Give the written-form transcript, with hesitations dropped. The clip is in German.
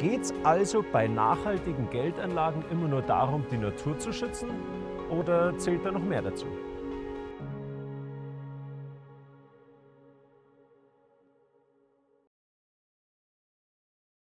Geht es also bei nachhaltigen Geldanlagen immer nur darum, die Natur zu schützen, oder zählt da noch mehr dazu?